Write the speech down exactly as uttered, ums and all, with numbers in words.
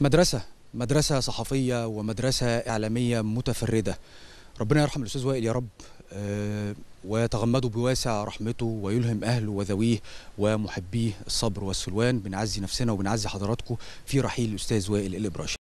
مدرسة مدرسة صحفية ومدرسة إعلامية متفردة. ربنا يرحم الأستاذ وائل يا رب ويتغمده بواسع رحمته ويلهم أهله وذويه ومحبيه الصبر والسلوان. بنعزي نفسنا وبنعزي حضراتكم في رحيل الأستاذ وائل الإبراشي.